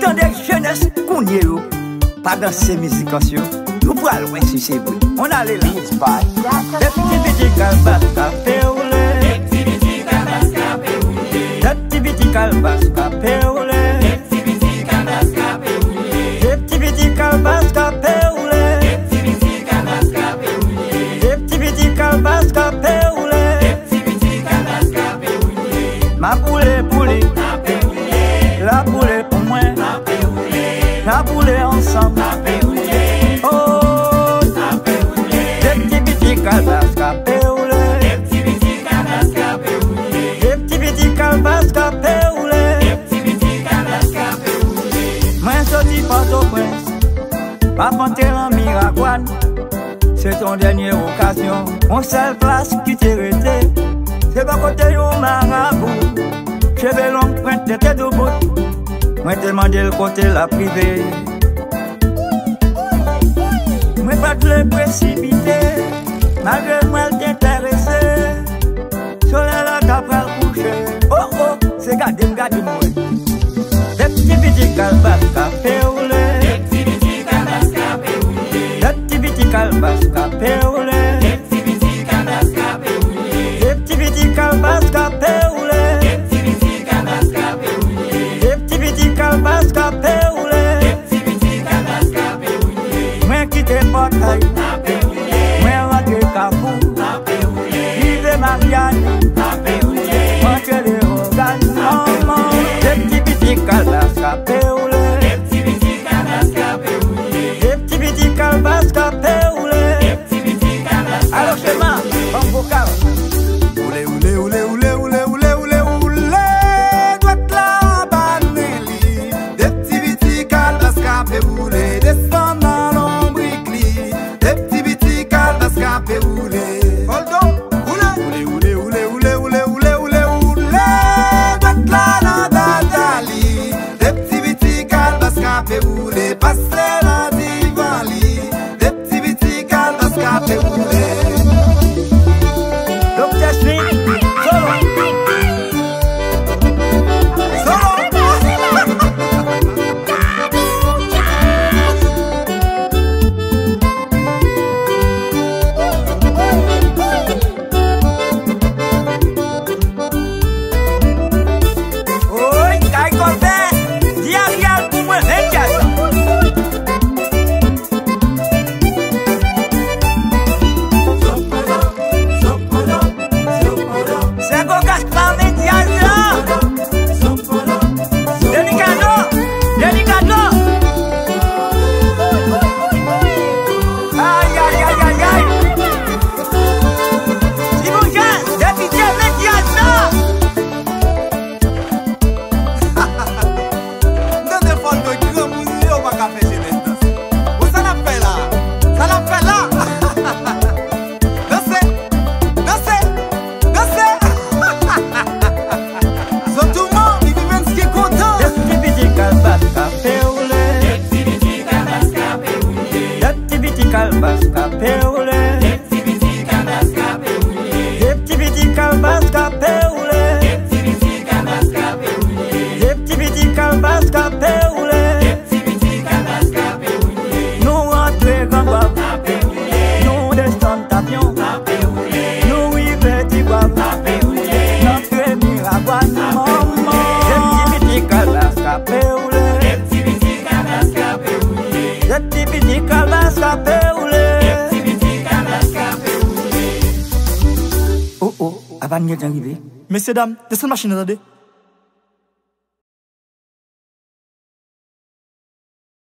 entendez, jeunesse, qu'on y est où? Pas dans ces musiques-là. Nous pouvons aller loin si c'est vrai. On allait là. Les petits calvas capéoulés. Les petits calvas capéoulés. Les petits calvas capéoulés. Les petits calvas capéoulés. Les petits calvas capéoulés. Les petits calvas capéoulés. Les petits calvas capéoulés. Les petits calvas capéoulés. Ma poule poule. La poule pour moi. La poule ensemble. Pas monter en Miraguane, c'est ton dernière occasion. Mon seule place qui t'est restée, c'est pas côté au marabout. Je vais l'emprunter tes deux bottes. Moi te demander le côté la privée. Moi pas te le précipiter, malgré moi t'intéresser. Soleil la capra couché. Oh oh, c'est gardé, gardé moi. Des petits petits calvas café ou lait. Calvas capéoulé, petit calvas capéoulé, petit calvas capéoulé, petit calvas capéoulé, petit calvas capéoulé, petit calvas capéoulé. Moi qui te portaille, moi rentre Kafou, vive Marianne, entre les organes, maman, petit calvas capéoulé. Mesdames, descendez machine, attendez.